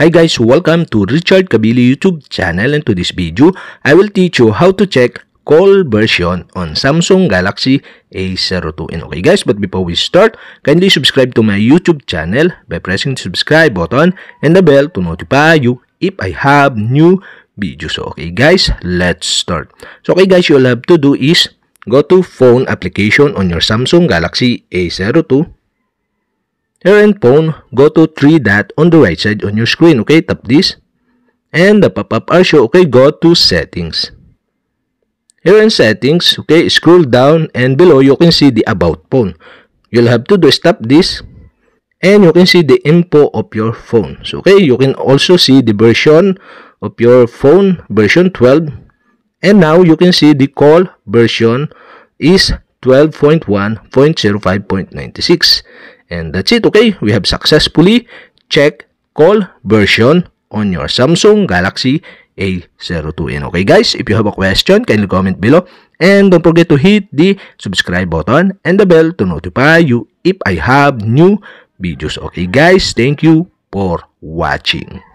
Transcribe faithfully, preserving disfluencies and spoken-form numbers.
Hi guys, welcome to Richard Cabile YouTube channel, and to this video, I will teach you how to check call version on Samsung Galaxy A zero two N. Okay guys, but before we start, kindly subscribe to my YouTube channel by pressing the subscribe button and the bell to notify you if I have new videos. So okay guys, let's start. So okay guys, you'll have to do is go to phone application on your Samsung Galaxy A zero two. Here in phone, go to three dot on the right side on your screen. Okay, tap this, and the pop-up are show. Okay, go to settings. Here in settings, okay, scroll down and below you can see the about phone. You'll have to do tap this, and you can see the info of your phone. So okay, you can also see the version of your phone, version twelve, and now you can see the call version is twelve point one point zero five point ninety-six. And that's it. Okay, we have successfully checked call version on your Samsung Galaxy A zero two N. Okay guys, if you have a question, kindly comment below, and don't forget to hit the subscribe button and the bell to notify you if I have new videos. Okay guys, thank you for watching.